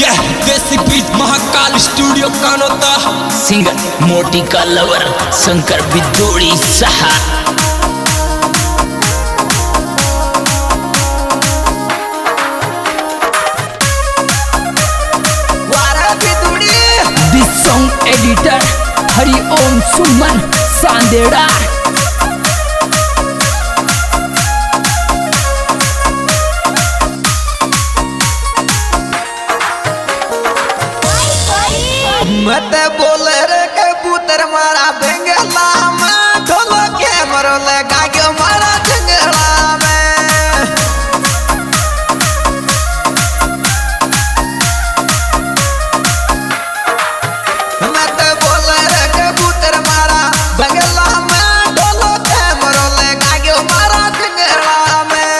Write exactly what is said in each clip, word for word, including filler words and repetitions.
यह देसी बीज महाकाल स्टूडियो कानोता सिंगर मोटी का लवर शंकर बिदोड़ी सहा वारा बिदोड़ी this song editor Hari Om Suman सांदेड़ा मत बोल रे के पुत्र मारा बेंगला में ढोल के मरो लगा के मारा जंगला में मत बोल रे के पुत्र मारा बेंगला में ढोल के मरो लगा के मारा जंगला में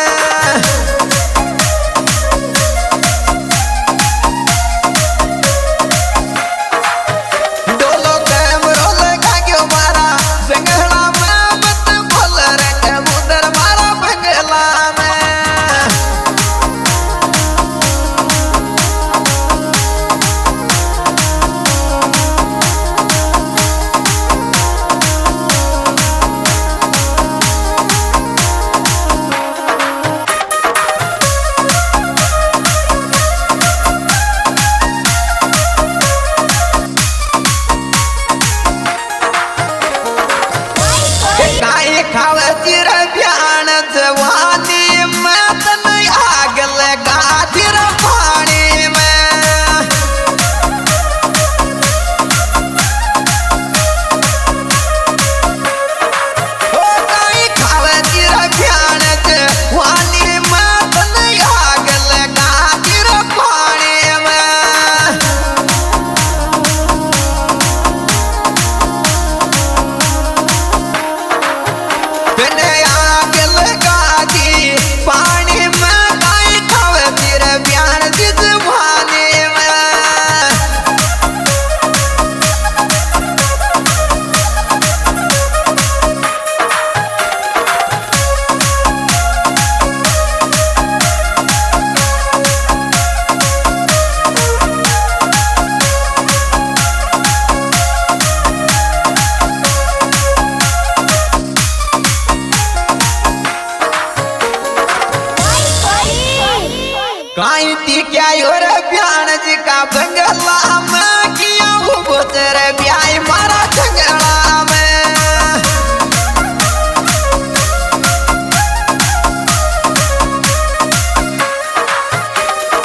क्या योर प्यान जी का बंगला में किया वो बोतर ब्याई मारा झगड़ा में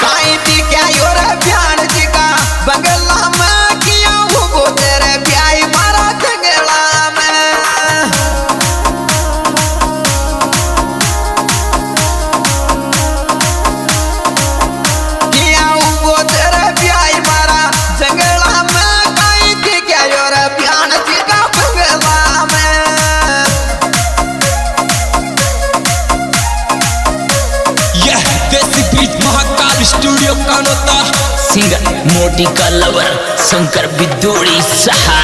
काई थी क्या योर प्यान जी का बंगला में किया वो बोतर ब्याई मारा झगड़ा में स्टूडियो कानोता सिंगर मोटी का लवर शंकर बिदोड़ी सहा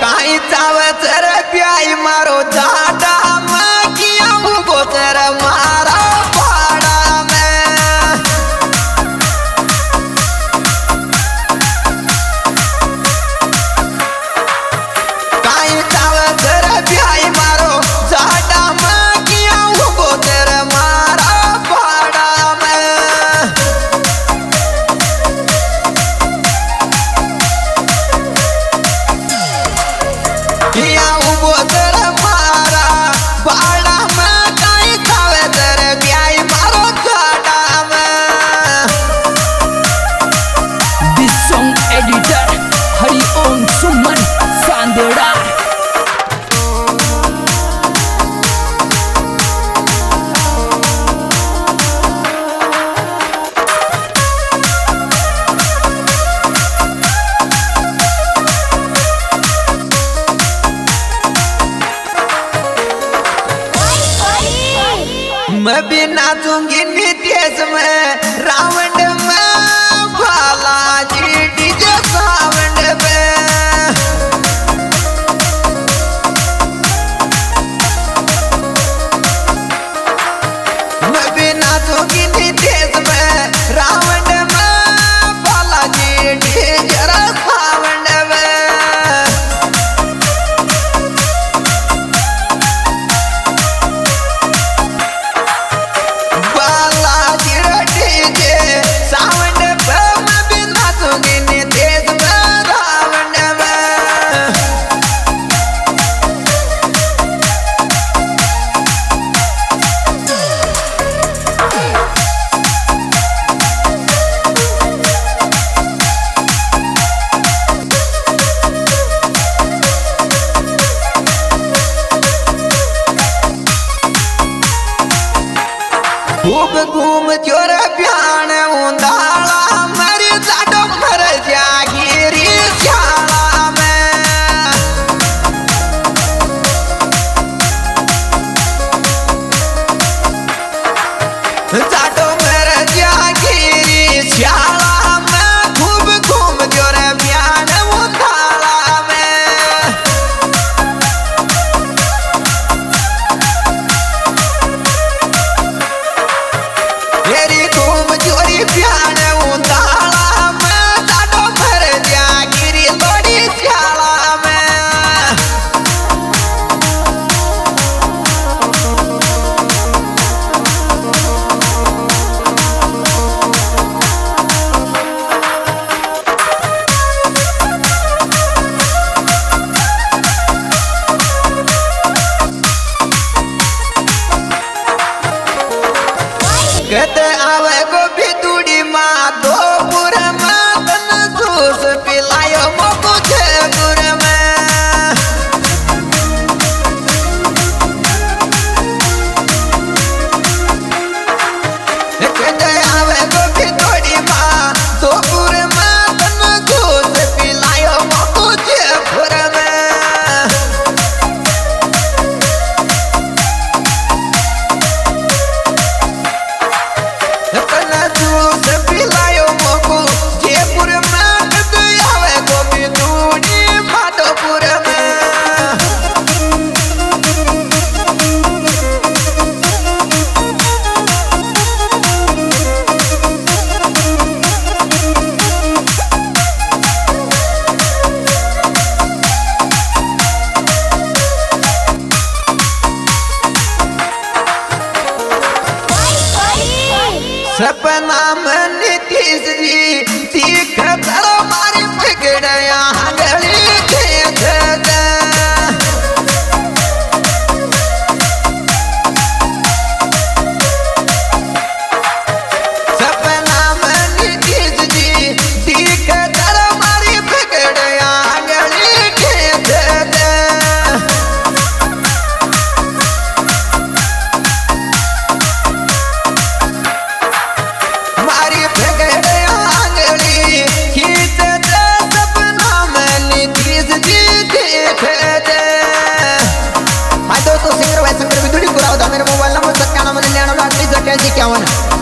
काई चावे तेरे प्याई मारो जाडा मैं किया वो तेरे मारा मैं भी नाचूंगी नितेश में रावण में बालाजी।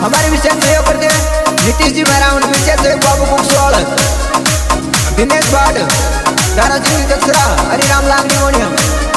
हमारे विषय में ऊपर दे नीतीश जी महाराज विषय से बाबू कुशवाल दिनेश भाट दाराजी कचरा हरिराम लाल निमोनिया।